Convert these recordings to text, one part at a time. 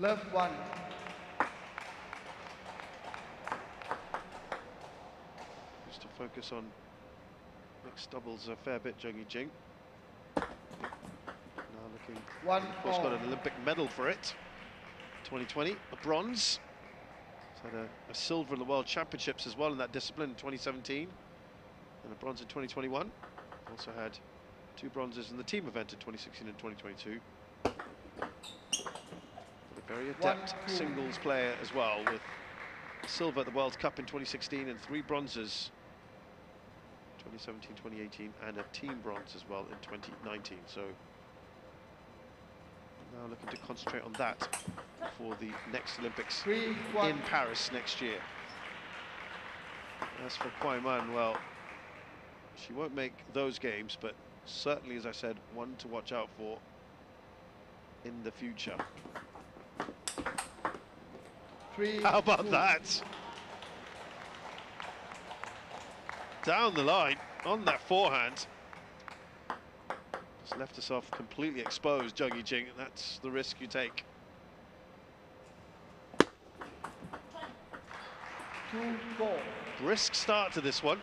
loved ones. Just to focus on mixed doubles a fair bit, Zhang Yuning. Now looking, of course, got an Olympic medal for it. 2020, a bronze. He's had a silver in the World Championships as well in that discipline in 2017, and a bronze in 2021. Also had two bronzes in the team event in 2016 and 2022. A very adept singles player as well, with silver at the World Cup in 2016 and three bronzes 2017, 2018, and a team bronze as well in 2019. So now looking to concentrate on that for the next Olympics in Paris next year. As for Kuai Man, well, she won't make those games, but certainly, as I said, one to watch out for in the future. How about that? Down the line on that forehand. Just left herself completely exposed, Jung Yijing. That's the risk you take. Brisk start to this one.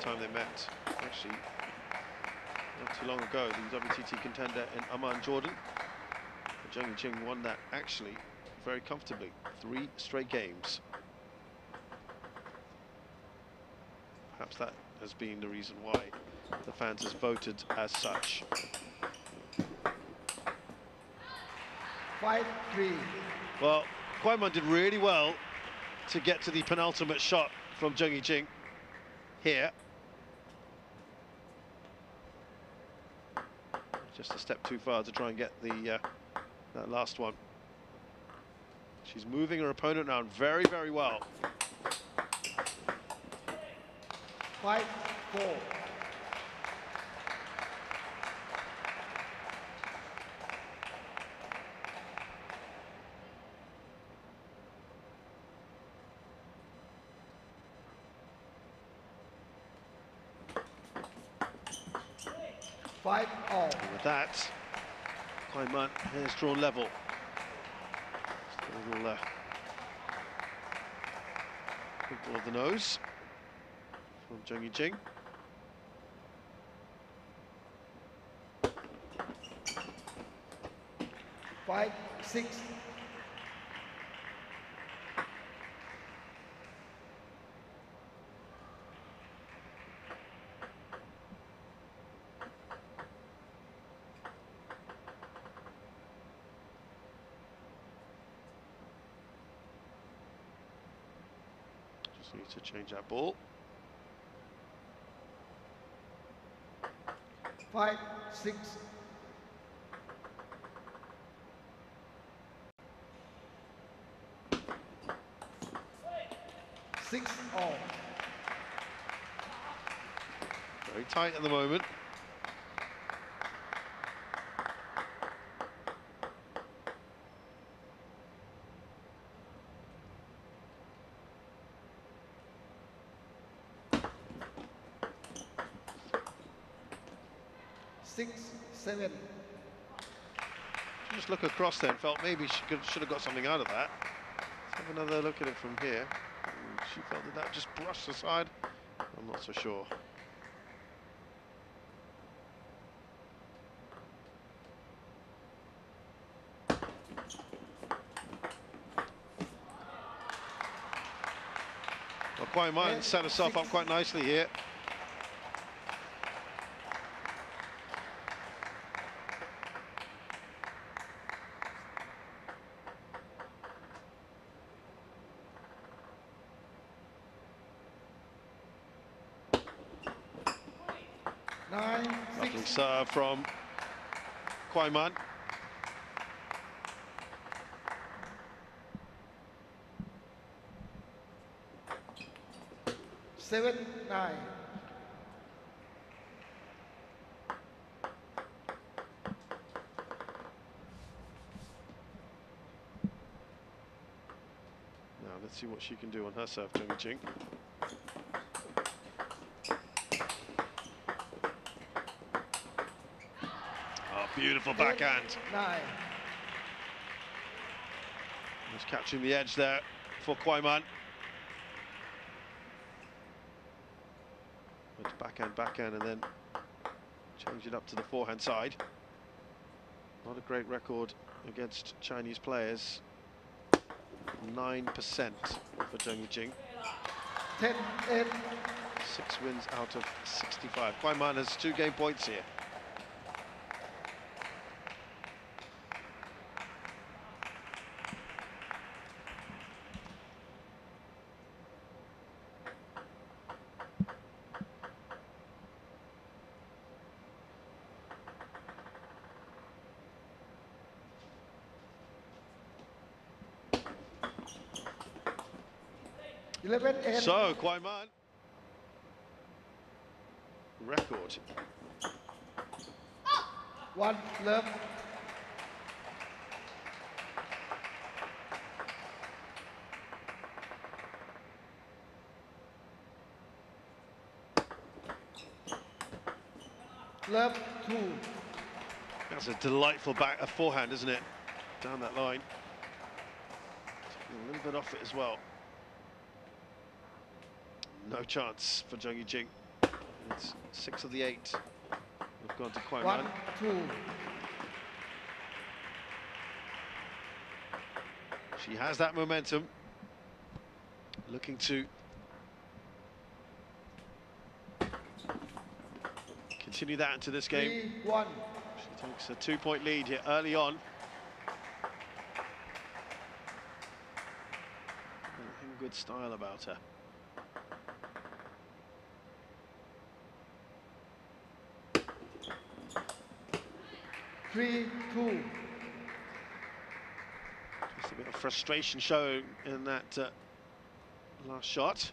Time they met, actually, not too long ago, the WTT contender in Amman, Jordan. Zhang Yuning won that actually very comfortably, three straight games. Perhaps that has been the reason why the fans has voted as such. 5-3. Well, Kuai Man did really well to get to the penultimate shot from Zhang Yuning here. Just a step too far to try and get the that last one. She's moving her opponent around very, very well. 5-4. With that, Kuai Man has drawn level. Just a little wrinkle of the nose from Zhang Yuning. Five, six. Need to change that ball. 5-6. Six all. Very tight at the moment. Just look across there and felt maybe she should have got something out of that. Let's have another look at it from here. She felt that that just brushed aside. I'm not so sure. Well, Kuai Man set herself up quite nicely here. Serve from Kuai Man. Let's see what she can do on her serve, Jung Yijing. Oh, beautiful backhand. Nine. Just catching the edge there for Kuai Man. Went to backhand, and then changed it up to the forehand side. Not a great record against Chinese players. 9% for Zhang Yuning. 10-8. 6 wins out of 65. Kuai Man has 2 game points here. So, Kuai Man, record. One love. Love two. That's a delightful back, a forehand, isn't it? Down that line. A little bit off it as well. No chance for Zhang Yijing. It's 6 of the 8. We've gone to Kuai Man. 1, 2. She has that momentum. Looking to continue that into this game. 3-1. She takes a 2-point lead here early on. Nothing good style about her. Cool. Just a bit of frustration showing in that last shot. And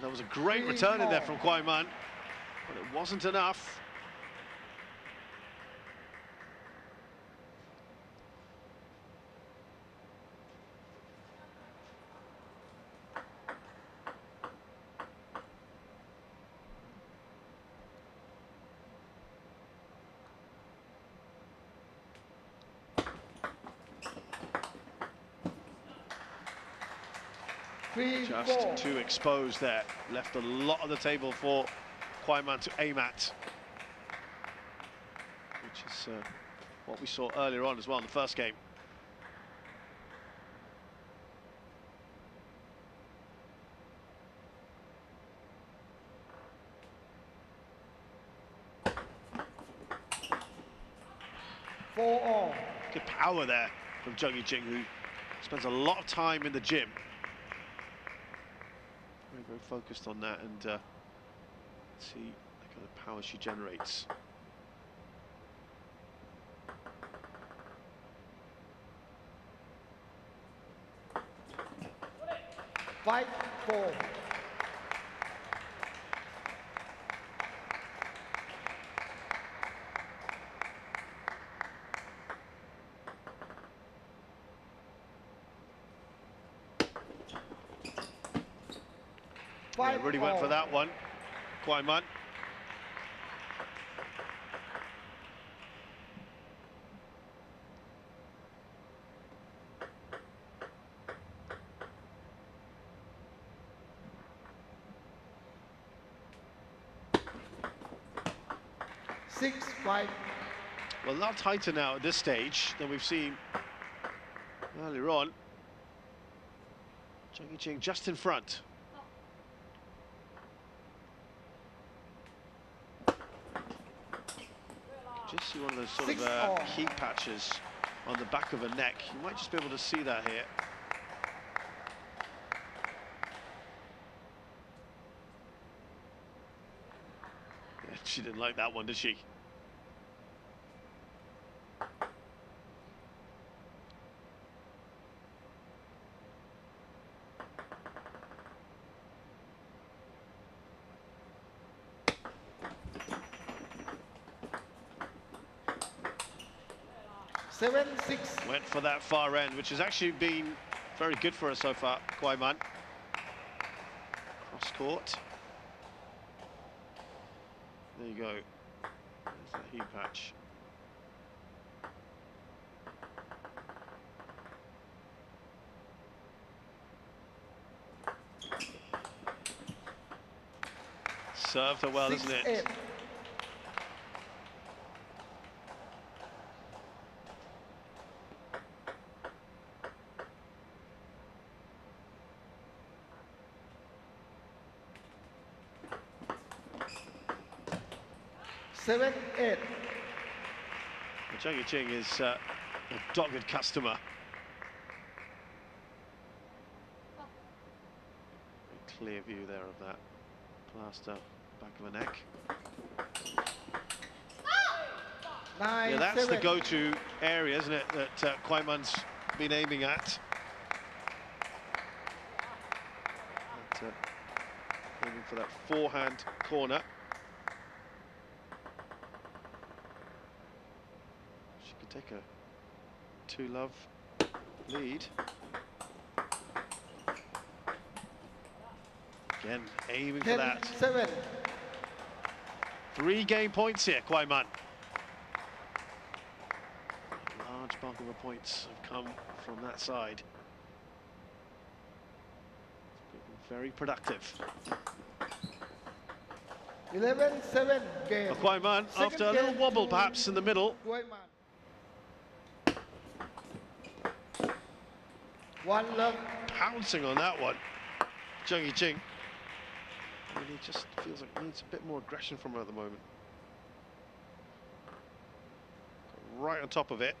that was a great return in there from Kuai Man, but it wasn't enough. Just too exposed there. Left a lot on the table for Kuai Man to aim at. Which is what we saw earlier on as well in the first game. Four all. Good power there from Zhang Yijing, who spends a lot of time in the gym. Very focused on that, and see the kind of power she generates. Fight four. Yeah, really went for that one, Kuai Man. Six, five. Well, a lot tighter now at this stage than we've seen earlier on. Cheng I-Ching just in front. Just see one of those sort of heat patches on the back of her neck. You might just be able to see that here. Yeah, she didn't like that one, did she? 7-6. Went for that far end, which has actually been very good for us so far, Kuai Man. Cross court. There you go. There's the heat patch. Served her well, isn't it? Eight. Zhang Yuning is a dogged customer. A clear view there of that plaster back of the neck. Nine, yeah, that's seven. The go-to area, isn't it, that Kuai Man's been aiming at. But, aiming for that forehand corner. She could take a 2-love lead. Again, aiming for that. 7. 3 game points here, Kuai Man. A large bulk of the points have come from that side. It's been very productive. 11-7 game. Well, Kuai Man, after a little wobble perhaps in the middle. Kuai Man. 1-love. Pouncing on that one, Zhang Yuning. I mean, he just feels like he needs a bit more aggression from her at the moment. Right on top of it.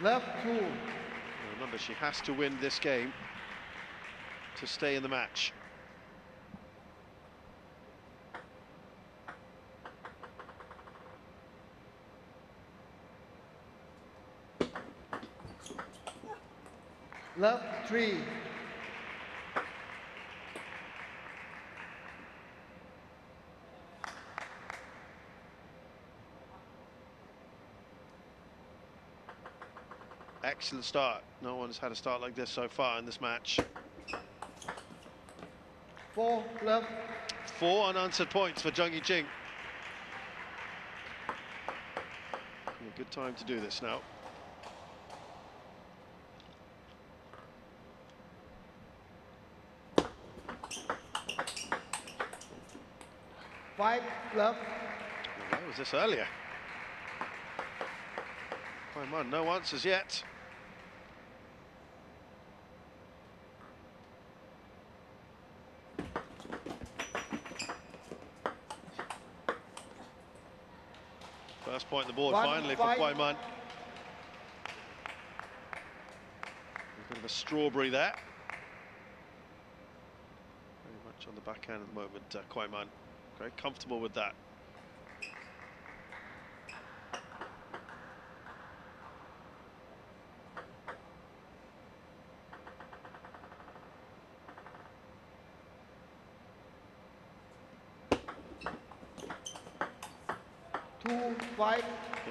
Left pool. Now remember, she has to win this game to stay in the match. Left 3. Excellent start. No one's had a start like this so far in this match. 4-love. 4 unanswered points for Zhang Yuning. A good time to do this now. Love. Well, where was this earlier? Kuai Man, no answers yet. First point on the board, finally, for Kuai Man. A bit of a strawberry there. Very much on the backhand at the moment, Kuai Man. Very comfortable with that.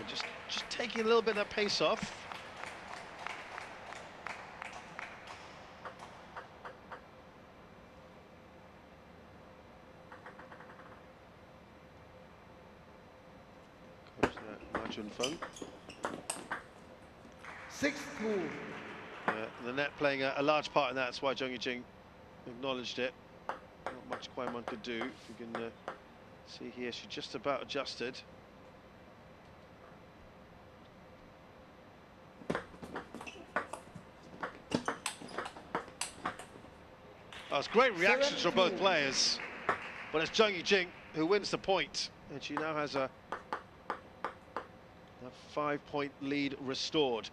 Just taking a little bit of that pace off. Fun. 6-2. The net playing a large part in that. That's why Zhang Yuning acknowledged it. Not much Kuai Man could do. If you can see here, she just about adjusted. Oh, it's great reactions from both players, but it's Zhang Yuning who wins the point, and she now has a 5-point lead restored.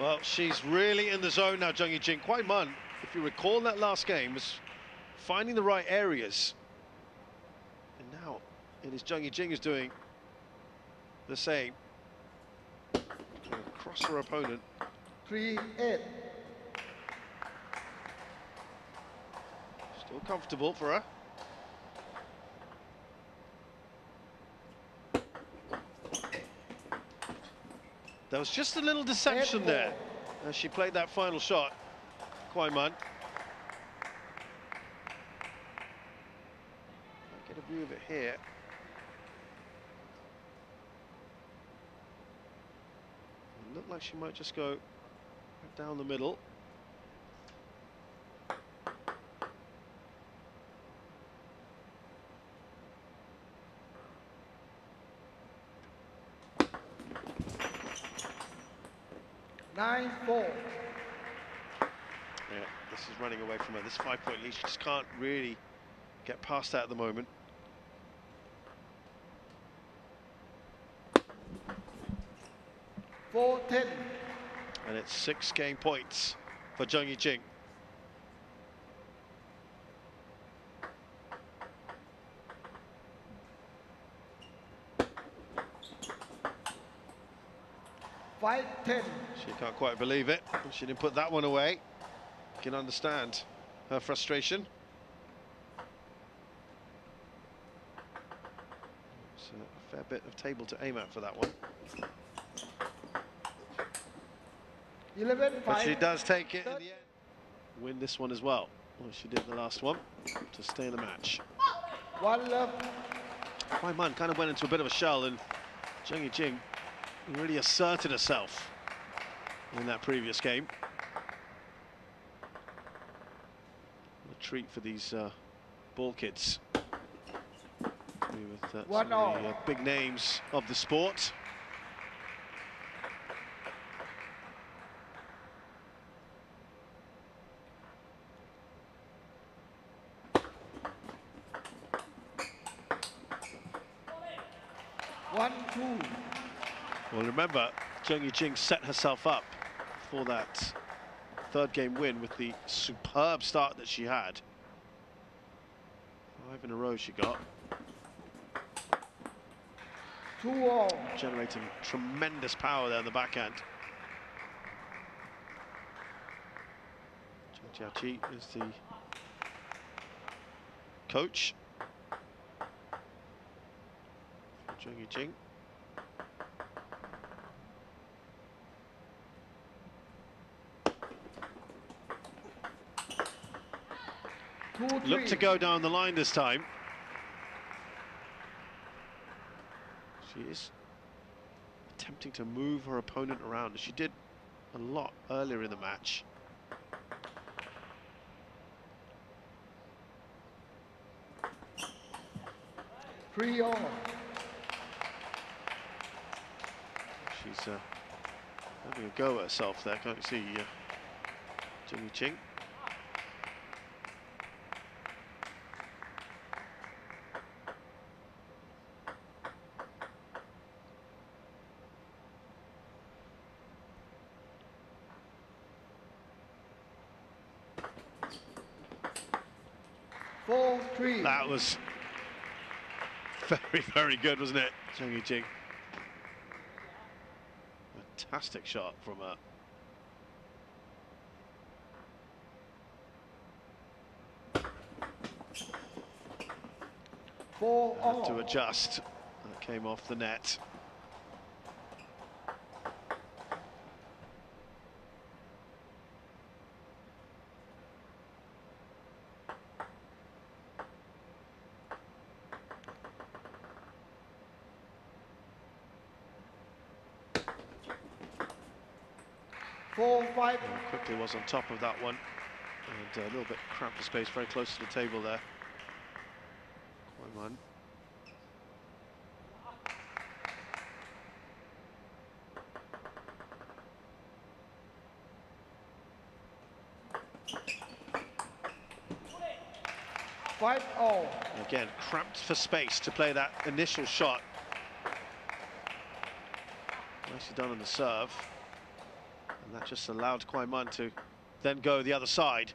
Well, she's really in the zone now, Zhang Yuning. Kuai Man, if you recall that last game, was finding the right areas. And now it is Zhang Yuning who's doing the same. Across her opponent. 3-8. Still comfortable for her. There was just a little deception there as she played that final shot, Kuai Man. Get a view of it here. It looked like she might just go down the middle. Four. Yeah, this is running away from her. This 5-point lead, she just can't really get past that at the moment. Four, 10. And it's 6 game points for Zhang Yuning. She can't quite believe it. She didn't put that one away. You can understand her frustration. It's a fair bit of table to aim at for that one. 11, but she does take it in the end. Win this one as well. Well, she did the last one to stay in the match. One love. Kuai Man kind of went into a bit of a shell, and Zhang Yuning really asserted herself in that previous game. What a treat for these ball kids. With some of the big names of the sport. Well, remember, Zhang Yuning set herself up for that 3rd game win with the superb start that she had. 5 in a row she got. 2-0. Generating tremendous power there in the backhand. Chen Jiaqi is the coach for Zhang Yuning. Looked to go down the line this time. She is attempting to move her opponent around. She did a lot earlier in the match. Three on. She's having a go at herself there. Can't see Jung Yijing. That was very, very good, wasn't it, Zhang Yuning? Fantastic shot from her. Had to adjust. That came off the net. Quickly was on top of that one, and a little bit cramped for space, very close to the table there. Kuai Man. Again, cramped for space to play that initial shot. Nicely done on the serve. And that just allowed Kuai Man to then go the other side.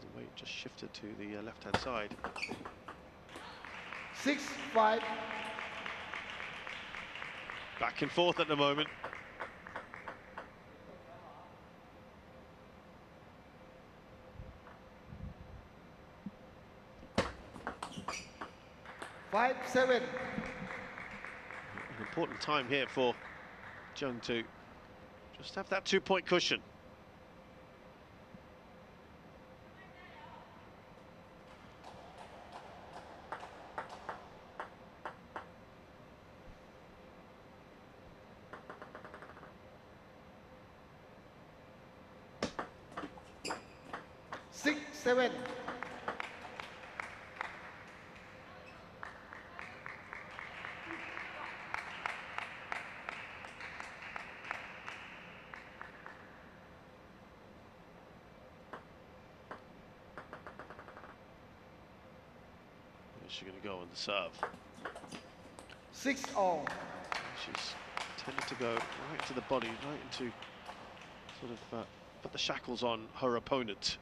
The weight just shifted to the left-hand side. 6-5. Back and forth at the moment. 5-7. An important time here for Zhang to just have that 2-point cushion. She's going to go on the serve. 6-0. She's tended to go right to the body, right into sort of put the shackles on her opponent.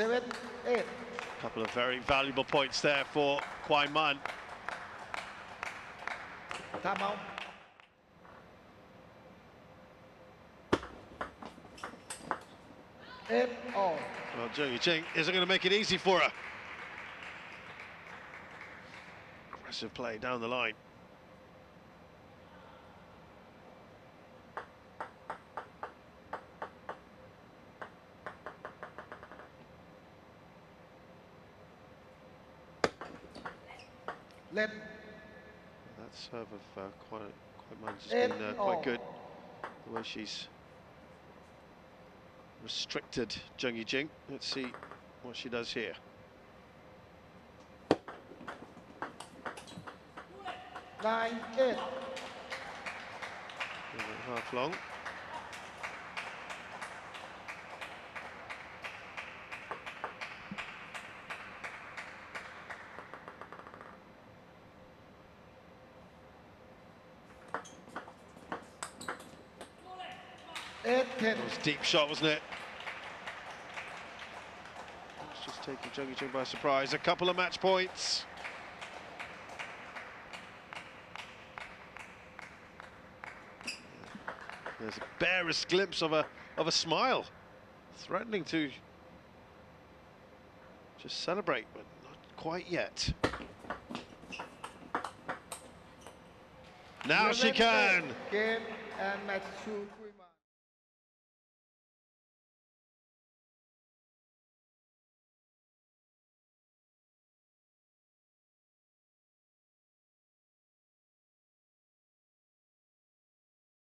A couple of very valuable points there for Kuai Man. Time out. 8-0. Well, Jung Yijing isn't going to make it easy for her. Aggressive play down the line. Let. That serve of Kuai Man has been quite good. The way she's restricted Zhang Yijing. Let's see what she does here. 9-8. Half long. It was a deep shot, wasn't it? It's just taking Zhang Yuning by surprise. A couple of match points. There's the barest glimpse of a smile, threatening to just celebrate, but not quite yet. Now she can. Game and match 2.